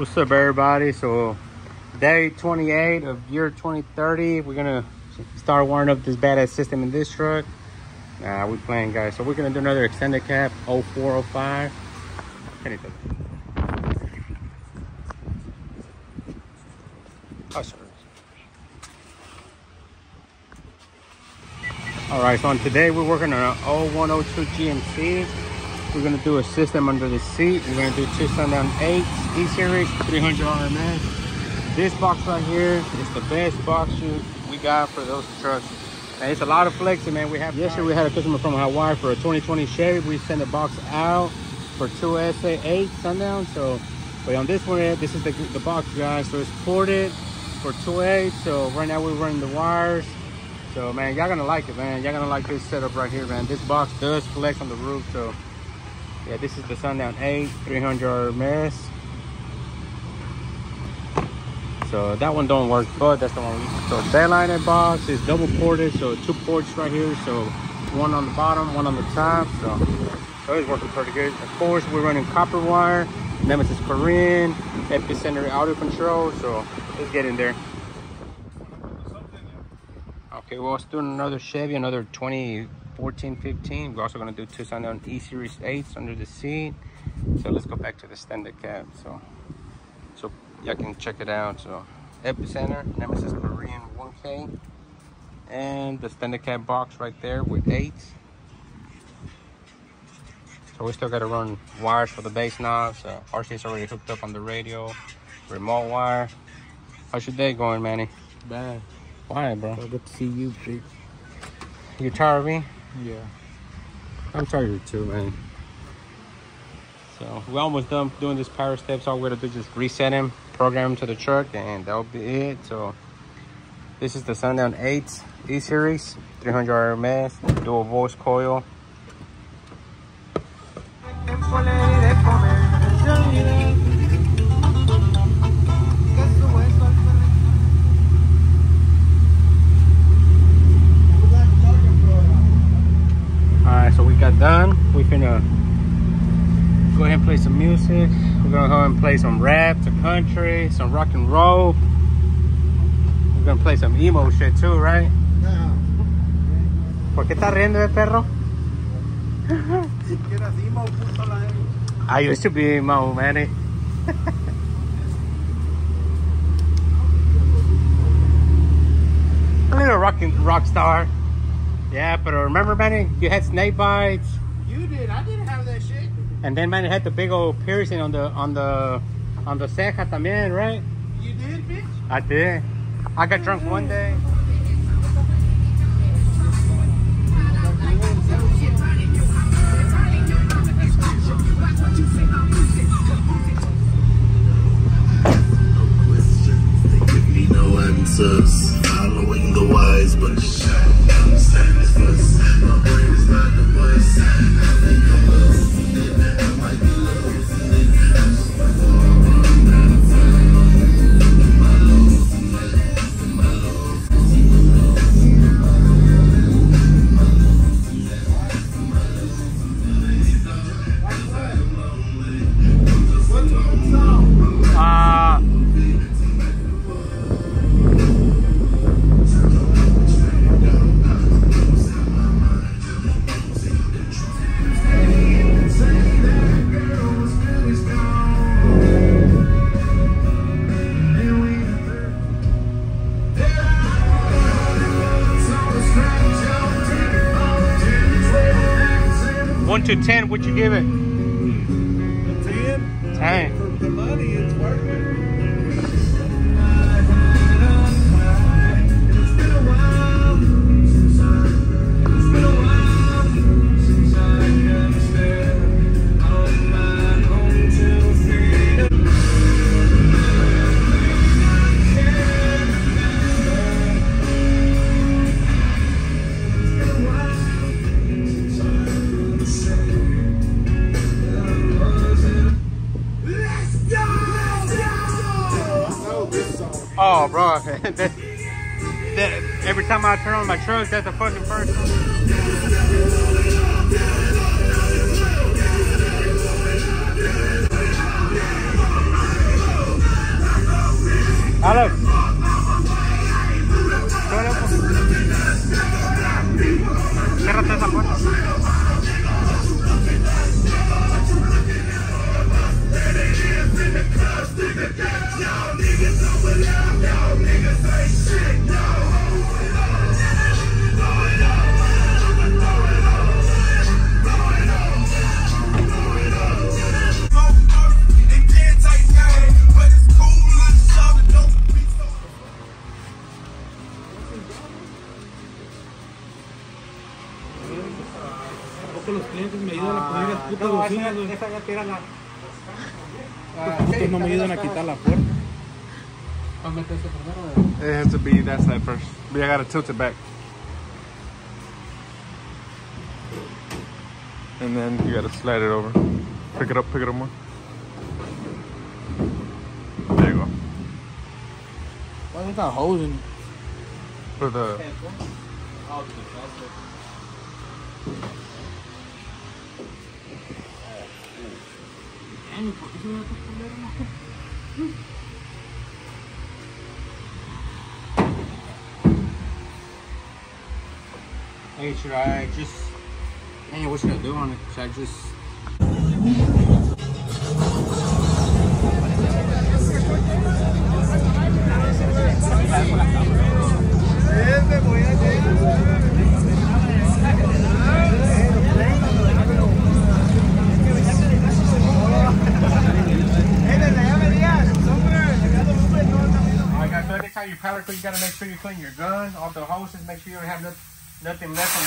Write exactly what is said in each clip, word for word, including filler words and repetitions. What's up, everybody? So day twenty-eight of year twenty thirty, we're gonna start wiring up this badass system in this truck. Nah, we playing, guys. So we're gonna do another extended cab oh four oh five. Anything. Oh, sorry. All right, so on today we're working on an oh one oh two G M C. We're gonna do a system under the seat. We're gonna do two Sundown eights, E-Series, three hundred R M S. This box right here is the best box shoot we got for those trucks. And it's a lot of flexing, man. We have yesterday we had a customer from Hawaii for a twenty twenty Chevy. We sent a box out for two S A eight Sundown. So, but on this one, this is the, the box, guys. So it's ported for two eight. So right now we're running the wires. So, man, y'all gonna like it, man. Y'all gonna like this setup right here, man. This box does flex on the roof, so. Yeah, this is the Sundown eight, three hundred R M S. So that one don't work, but that's the one we use. So daylighted box is double ported, so two ports right here. So one on the bottom, one on the top. So, so it's working pretty good. Of course, we're running copper wire, Nemesis Corrine, epicenter auto control. So let's get in there. Okay, well, let's do another Chevy, another twenty fourteen fifteen. We're also going to do two Sundown E-Series eights under the seat. So let's go back to the standard cab, so so y'all can check it out. So epicenter, Nemesis Corrine one K, and the standard cab box right there with eights. So we still got to run wires for the base knob. So R C's already hooked up on the radio, remote wire. How's your day going, Manny? Bad. Why, bro? So good to see you, Chief. You tired of me? Yeah. I'm tired too, man. So we're almost done doing this power steps. All we gotta do is just reset him, program him to the truck, and that'll be it. So this is the Sundown eight E-Series, three hundred R M S, dual voice coil. Done. We're gonna go ahead and play some music. We're gonna go ahead and play some rap, some country, some rock and roll. We're gonna play some emo shit too, right? Yeah. ¿Por qué está riendo el perro? I used to be emo, man. A little rock and rock star. Yeah, but remember, Manny, you had snake bites. You did. I didn't have that shit. And then, Manny had the big old piercing on the on the on the ceja también, right? You did, bitch. I did. I got drunk one day. Following the wise, but one to ten, would you give it? ten? ten. For the money, it's worth it. Oh, bro, that, that, every time I turn on my truck, that's a fucking first one. Hello. Cierrate esa puerta. Los clientes me ayudan a poner las putas no, bocinas. Esa, esa ya tírala. Los putos no me ayudan a quitar la puerta. It has to be that side first. But I gotta tilt it back. And then you gotta slide it over. Pick it up, pick it up more. There you go. Why is that hose in? For the... Damn, ¿por qué se me va a poner? Hey, should I just... Hey, what should I do on it? Should I just... You powder clean, you gotta make sure you clean your gun, all the hoses, make sure you don't have nothing, nothing left from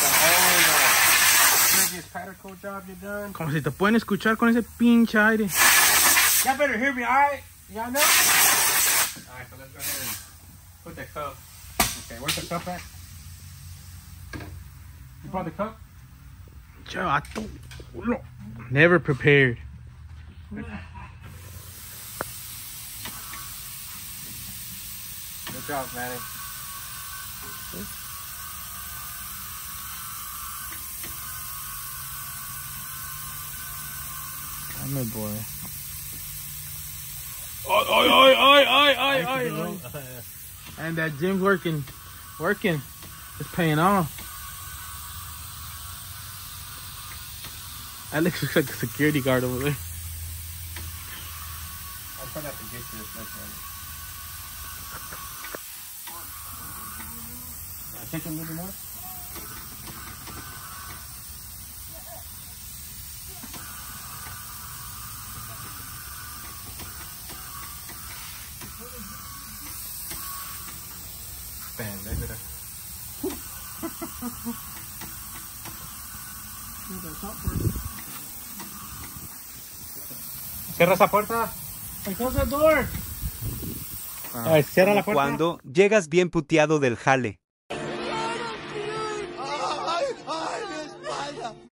the whole previous powder coat job you done. Como si te pueden escuchar con ese pinche aire. Y'all better hear me, alright? Y'all know? Alright, so let's go ahead and put the cup. Okay, where's the cup at? You brought the cup? Joe, I don't... Never prepared. Good job, man. Okay. I'm a boy. Oi, oi, oi, oi, oi, oi, oi. And that gym working, working. It's paying off. That looks, looks like a security guard over there. I'll try not to get you this next time. Chicken little more. Bam, they did it. Cierra esa puerta. Close the door. Cierra la puerta. Cuando llegas bien puteado del jale.